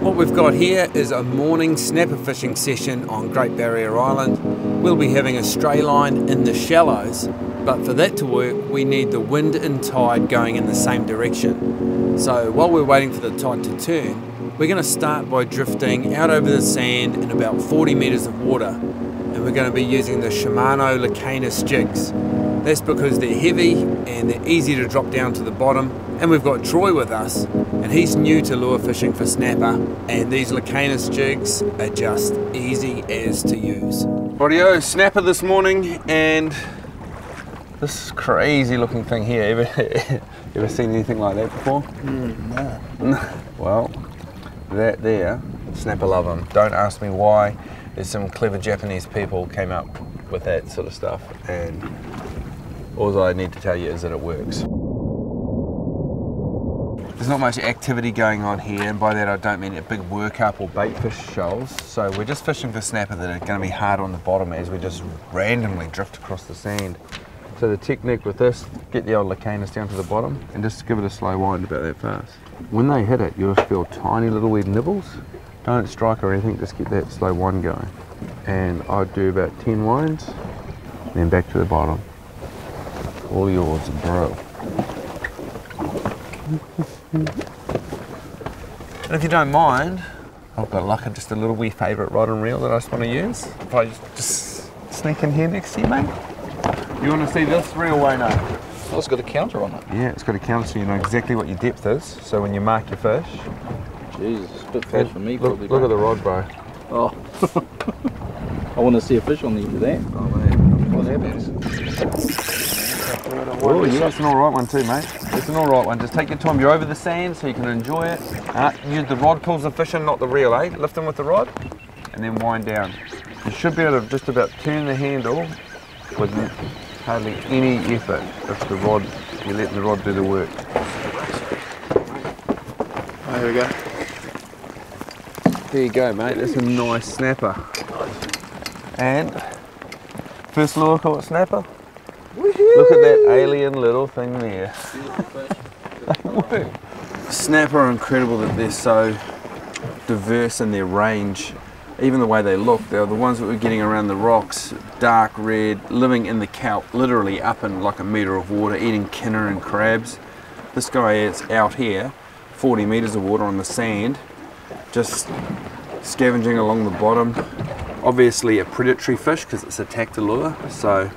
What we've got here is a morning snapper fishing session on Great Barrier Island. We'll be having a stray line in the shallows, but for that to work we need the wind and tide going in the same direction. So while we're waiting for the tide to turn, we're going to start by drifting out over the sand in about 40 metres of water, and we're going to be using the Shimano Lucanus jigs. That's because they're heavy and they're easy to drop down to the bottom. And we've got Troy with us, and he's new to lure fishing for snapper, and these Lucanus jigs are just easy as to use. Rightio, snapper this morning, and this crazy looking thing here, ever seen anything like that before? No. Well, that there, snapper love them. Don't ask me why. There's some clever Japanese people came up with that sort of stuff, and all I need to tell you is that it works. There's not much activity going on here, and by that I don't mean a big workup or baitfish shoals. So we're just fishing for snapper that are going to be hard on the bottom as we just randomly drift across the sand. So the technique with this, get the old Lucanus down to the bottom and just give it a slow wind about that fast. When they hit it, you'll feel tiny little wee nibbles. Don't strike or anything, just get that slow wind going. And I'd do about 10 winds, then back to the bottom. All yours, bro. And if you don't mind, I've got luck and just a little wee favourite rod and reel that I just want to use. If I just sneak in here next to you, mate. You want to see this reel, Wayno? Oh, it's got a counter on it. Yeah, it's got a counter so you know exactly what your depth is, so when you mark your fish. Jesus, it's a bit fast for me probably. Look at the rod, bro. Oh. I want to see a fish on the end of that. Oh, man. What happens? Oh, yeah, that's an alright one too, mate. It's an alright one. Just take your time. You're over the sand so you can enjoy it. Use the rod pulls the fish in, not the reel, eh? Lift them with the rod and then wind down. You should be able to just about turn the handle with hardly any effort if the rod, you let the rod do the work. Oh, here we go. There you go, mate. That's a nice snapper. And first lure, caught snapper. Look at that alien little thing there. Snapper are incredible that they're so diverse in their range. Even the way they look, they're the ones that we're getting around the rocks, dark red, living in the kelp, literally up in like a metre of water, eating kinner and crabs. This guy is out here, 40 metres of water on the sand, just scavenging along the bottom. Obviously a predatory fish because it's attacked the lure, so.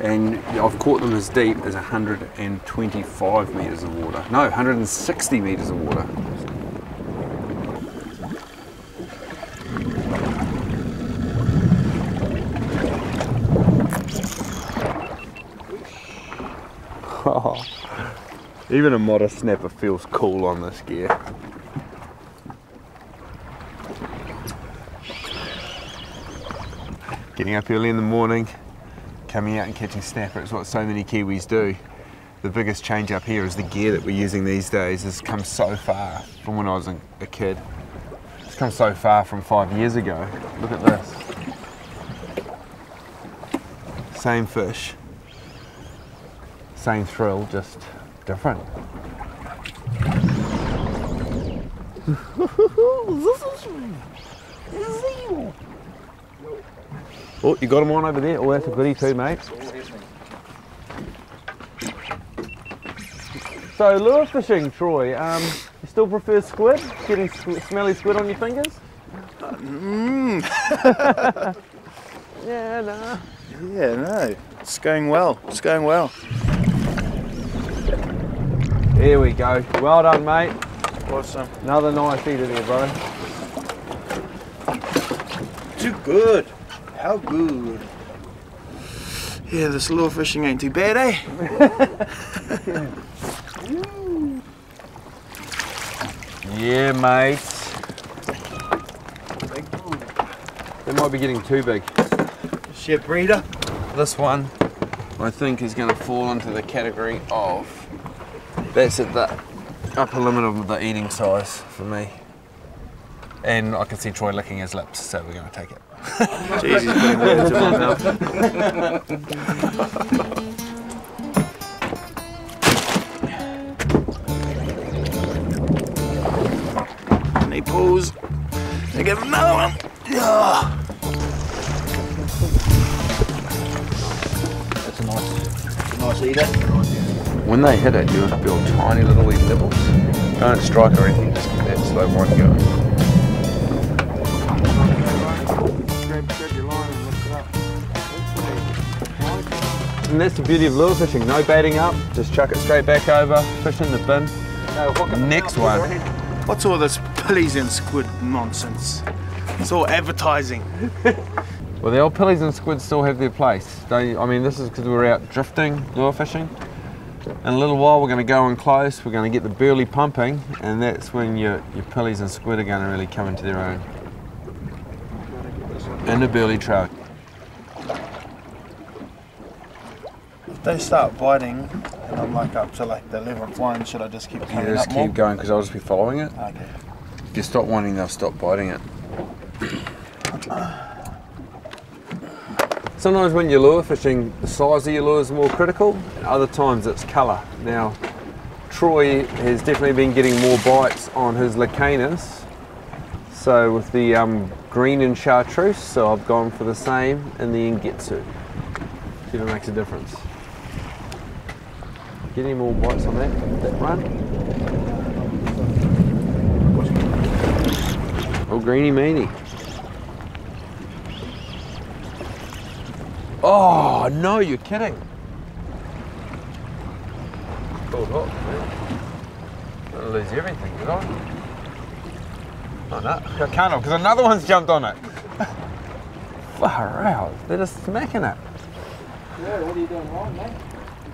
And I've caught them as deep as 125 metres of water. No, 160 metres of water. Oh, even a modest snapper feels cool on this gear. Getting up early in the morning, coming out and catching snapper, it's what so many Kiwis do. The biggest change up here is the gear that we're using these days has come so far from when I was a kid. It's come so far from 5 years ago. Look at this. Same fish, same thrill, just different. Oh, you got him on over there. Oh, that's a goodie too, mate. So, lure fishing, Troy. You still prefer squid? Getting smelly squid on your fingers? Yeah, no. Yeah, no. It's going well. It's going well. There we go. Well done, mate. Awesome. Another nice eater there, bro. Too good. How good. Yeah, this lure fishing ain't too bad, eh? Yeah, mate. They might be getting too big. Ship breeder. This one, I think, is going to fall into the category of... That's at the upper limit of the eating size for me. And I can see Troy licking his lips, so we're going to take it. Jeez, he's putting words in my mouth. they pose. I get another one. That's a nice eater. When they hit it, you would build tiny little wee nibbles. Don't strike or anything, just get that slow one going. And that's the beauty of lure fishing, no baiting up, just chuck it straight back over, fish in the bin. Next one. What's all this pillies and squid nonsense? It's all advertising. Well, the old pillies and squids still have their place. I mean, this is because we're out drifting, lure fishing. In a little while we're going to go in close, we're going to get the burley pumping, and that's when your pillies and squid are going to really come into their own. In the burley trail. They start biting, and I'm like up to like the 11th one. Should I just keep coming up more? Yeah, just keep going, because I'll just be following it. Okay. If you stop whining, they'll stop biting it. Sometimes when you're lure fishing, the size of your lure is more critical, and other times it's colour. Now, Troy has definitely been getting more bites on his Lucanus, so with the green and chartreuse, so I've gone for the same in the Engetsu. See if it makes a difference. Get any more bites on that run. Oh, greeny meeny. Oh, no, you're kidding. Cold hook, man. Gonna lose everything, did I? Oh, no, I can't have, because another one's jumped on it. Far out, they're just smacking it. Yeah, what are you doing wrong, mate?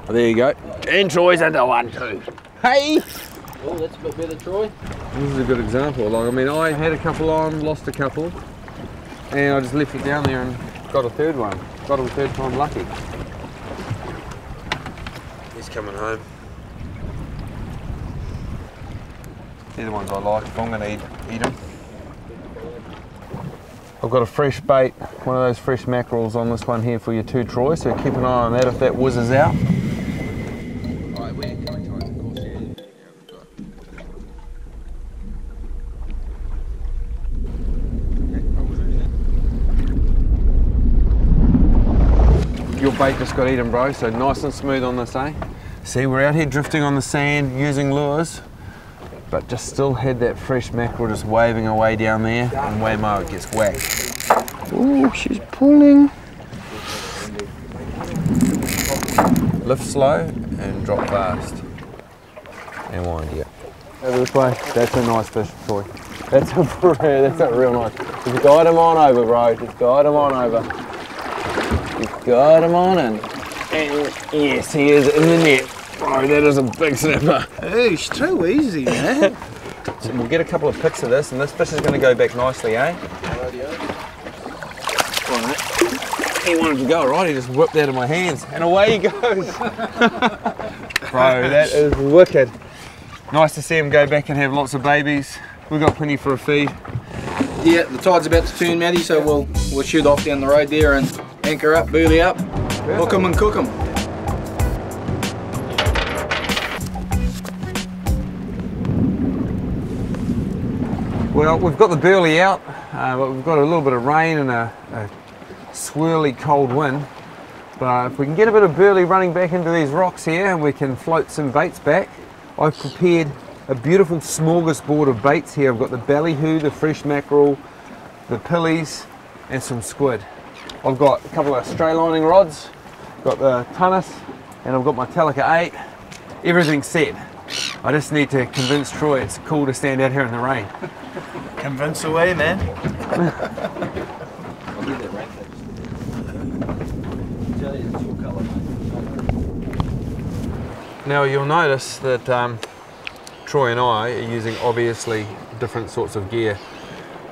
Oh, there you go. And Troy's under one too. Hey! Oh, that's a bit better, Troy. This is a good example. Like, I mean, I had a couple on, lost a couple, and I just left it down there and got a third one. Got him third time lucky. He's coming home. They're the ones I like. If I'm going to eat them. I've got a fresh bait, one of those fresh mackerels on this one here for you too, Troy, so keep an eye on that if that whizzes out. Your bait just got eaten, bro, so nice and smooth on this, eh? See, we're out here drifting on the sand using lures, but just still had that fresh mackerel just waving away down there, and waymo it gets whacked. Ooh, she's pulling. Lift slow and drop fast. And wind it. Over this way, that's a nice fish, Troy. That's a real nice. Just guide him on over, bro, just guide him on over. Got him on in. And yes, he is in the net. Oh, that is a big snapper. Hey, it's too easy, man. So we'll get a couple of picks of this, and this fish is going to go back nicely, eh? Right. He wanted to go right, he just whipped out of my hands, and away he goes. Bro, that is wicked. Nice to see him go back and have lots of babies. We've got plenty for a feed. Yeah, the tide's about to turn, Matty, so we'll shoot off down the road there and anchor up, burley up, hook them and cook them. Well, we've got the burley out, but we've got a little bit of rain and a swirly cold wind. But if we can get a bit of burley running back into these rocks here, and we can float some baits back. I've prepared a beautiful smorgasbord of baits here. I've got the ballyhoo, the fresh mackerel, the pillies, and some squid. I've got a couple of stray lining rods, got the Tunnis, and I've got my Talica 8. Everything's set. I just need to convince Troy it's cool to stand out here in the rain. Convince away, man. Now you'll notice that Troy and I are using obviously different sorts of gear.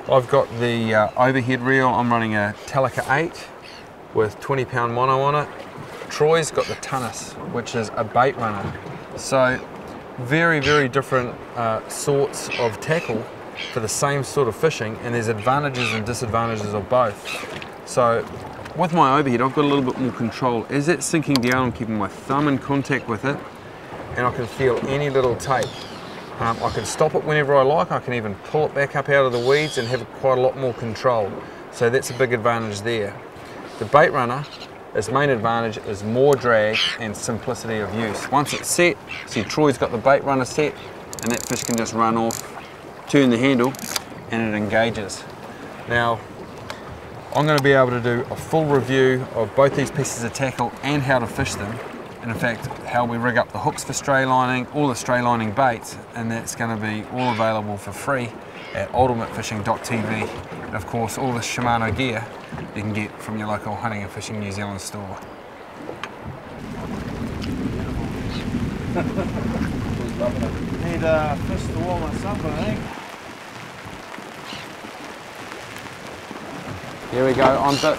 I've got the overhead reel. I'm running a Talica 8 with 20-pound mono on it. Troy's got the Tunnis, which is a bait runner. So very, very different sorts of tackle for the same sort of fishing, and there's advantages and disadvantages of both. So with my overhead, I've got a little bit more control. As that's sinking down, I'm keeping my thumb in contact with it, and I can feel any little take. I can stop it whenever I like. I can even pull it back up out of the weeds and have quite a lot more control. So that's a big advantage there. The bait runner, its main advantage is more drag and simplicity of use. Once it's set, see Troy's got the bait runner set, and that fish can just run off, turn the handle, and it engages. Now, I'm going to be able to do a full review of both these pieces of tackle and how to fish them, and in fact how we rig up the hooks for stray lining, all the stray lining baits, and that's going to be all available for free at ultimatefishing.tv. And of course all the Shimano gear you can get from your local Hunting and Fishing New Zealand store. Need a fish to warm us up, I think. Here we go, on dip.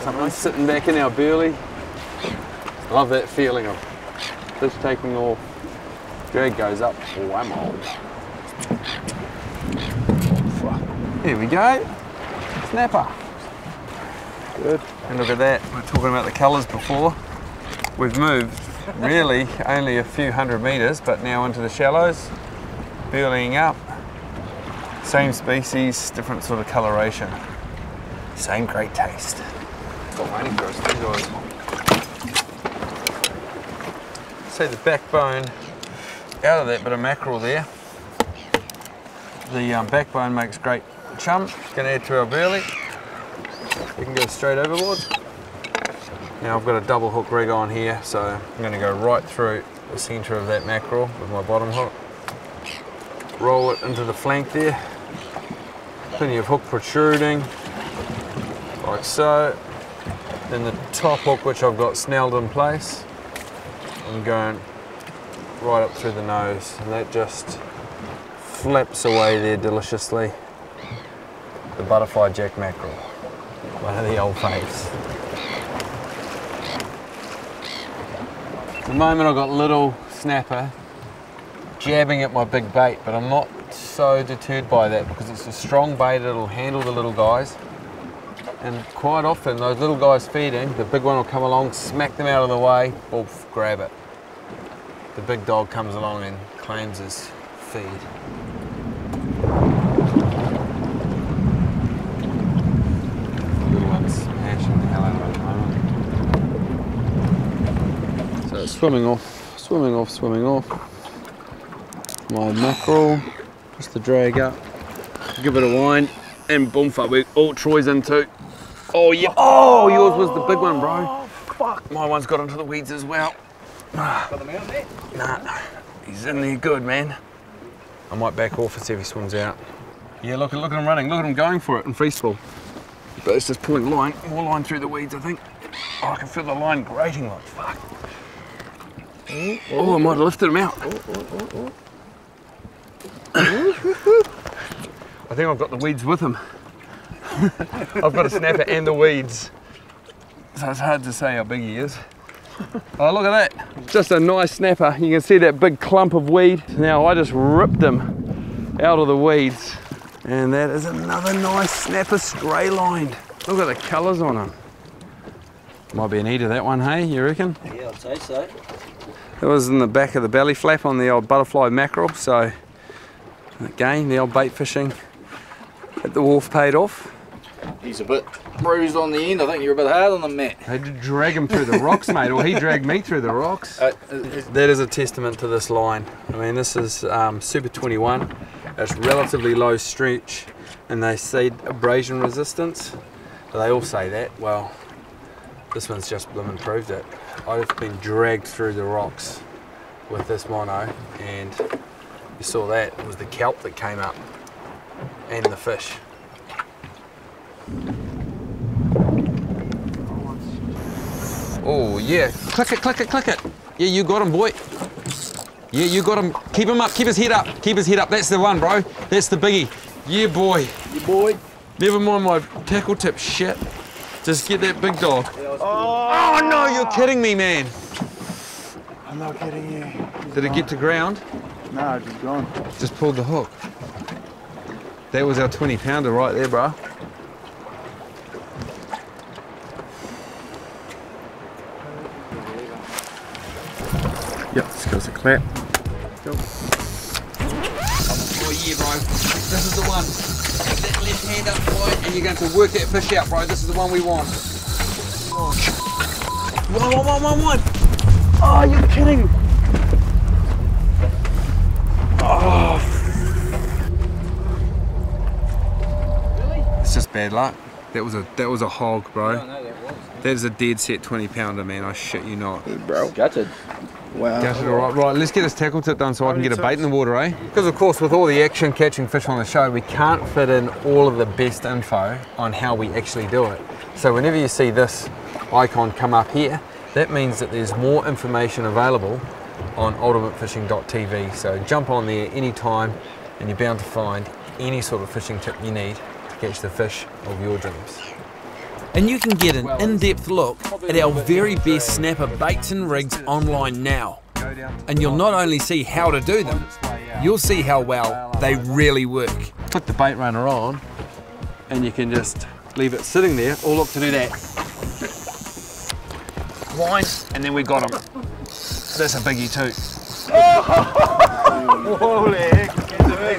Someone's sitting back in our burley. Love that feeling of fish taking off. Drag goes up. Oh, I'm old. Here we go. Snapper. Good. And look at that. We were talking about the colours before. We've moved. Really only a few hundred metres, but now into the shallows, burleying up, same species, different sort of colouration, same great taste. Got waiting for us, these guys. See the backbone out of that bit of mackerel there. The backbone makes great chum, going to add to our burley. We can go straight overboard. Now I've got a double hook rig on here, so I'm going to go right through the centre of that mackerel with my bottom hook. Roll it into the flank there. Plenty of hook protruding, like so. Then the top hook, which I've got snelled in place, I'm going right up through the nose, and that just flaps away there deliciously. The butterfly jack mackerel, one of the old faves. At the moment I've got little snapper jabbing at my big bait, but I'm not so deterred by that because it's a strong bait, it'll handle the little guys. And quite often those little guys feeding, the big one will come along, smack them out of the way, oof, grab it. The big dog comes along and claims his feed. Little one's smashing the hell out of it. Swimming off. My mackerel, just the drag up, give it a wind, and boom, fuck, we all Troy's into. Oh yeah, oh, yours was the big one, bro. Oh, fuck. My one's got into the weeds as well. Got them out there? Nah, he's in there good, man. I might back off and see if he swims out. Yeah, look at him running, look at him going for it in freestyle. But it's just pulling line, more line through the weeds, I think. Oh, I can feel the line grating like fuck. Oh, I might have lifted him out. I think I've got the weeds with him. I've got a snapper and the weeds. So it's hard to say how big he is. Oh, look at that. Just a nice snapper. You can see that big clump of weed. Now, I just ripped him out of the weeds. And that is another nice snapper stray lined. Look at the colours on him. Might be an eater that one, hey, you reckon? Yeah, I'd say so. It was in the back of the belly flap on the old butterfly mackerel, so again, the old bait fishing at the wharf paid off. He's a bit bruised on the end, I think you're a bit hard on him, Matt. I had to drag him through the rocks, mate, or he dragged me through the rocks. That is a testament to this line. I mean, this is Super 21. It's relatively low stretch, and they say abrasion resistance. They all say that, well, this one's just blooming proved it. I've been dragged through the rocks with this mono, and you saw that it was the kelp that came up and the fish. Oh yeah, click it, click it, click it. Yeah, you got him, boy. Yeah, you got him. Keep him up, keep his head up, keep his head up. That's the one, bro. That's the biggie. Yeah, boy. Yeah, boy. Never mind my tackle tip shit. Just get that big dog. Yeah, oh no, you're kidding me, man. I'm not kidding you. Did it get to ground? No, it's gone. Just pulled the hook. That was our 20-pounder right there, bro. Yep, this goes a clap. Go. Oh yeah, bro. This is the one. Take that left hand up, boy, and you're going to have to work that fish out, bro. This is the one we want. Oh. One. Oh, you're kidding. Oh. Really? It's just bad luck. That was a hog, bro. No, that was. That is a dead set 20-pounder, man. I shit you not. Hey, bro. Gutted. Wow. Gutted, all right. Right, let's get this tackle tip done so I can get a bait in the water, eh? Because, of course, with all the action catching fish on the show, we can't fit in all of the best info on how we actually do it. So whenever you see this icon come up here, that means that there's more information available on ultimatefishing.tv. So jump on there anytime and you're bound to find any sort of fishing tip you need to catch the fish of your dreams. And you can get an in-depth look at our very best snapper baits and rigs online now. And you'll not only see how to do them, you'll see how well they really work. Put the bait runner on and you can just leave it sitting there. Oh look, to do that. Line, and then we got them. That's a biggie too. Holy heck.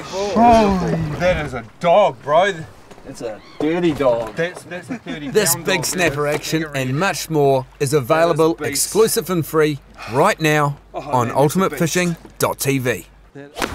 Holy, that is a dog, bro. It's a dirty dog. That's a dirty dog. This big snapper action and much more is available exclusive and free right now on ultimatefishing.tv.